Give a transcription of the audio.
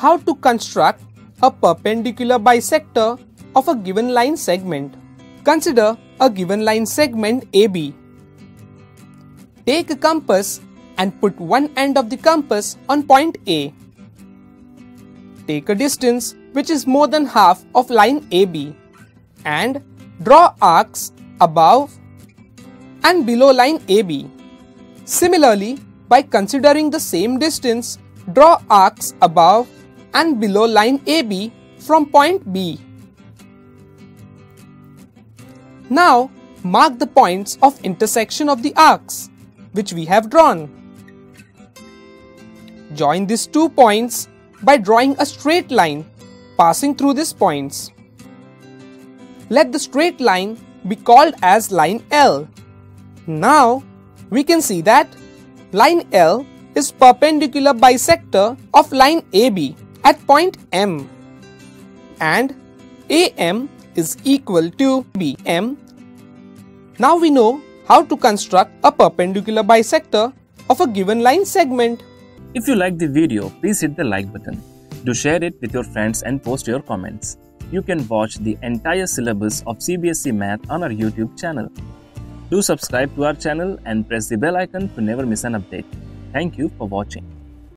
how to construct a perpendicular bisector of a given line segment. Consider a given line segment AB. Take a compass and put one end of the compass on point A. Take a distance which is more than half of line AB and draw arcs above and below line AB. Similarly, by considering the same distance, draw arcs above and below line AB from point B. Now, mark the points of intersection of the arcs, which we have drawn. Join these 2 points by drawing a straight line passing through these points. Let the straight line be called as line L. Now, we can see that line L is perpendicular bisector of line AB at point M, and AM is equal to BM. Now we know how to construct a perpendicular bisector of a given line segment. If you like the video, please hit the like button. Do share it with your friends and post your comments. You can watch the entire syllabus of CBSE Math on our YouTube channel. Do subscribe to our channel and press the bell icon to never miss an update. Thank you for watching.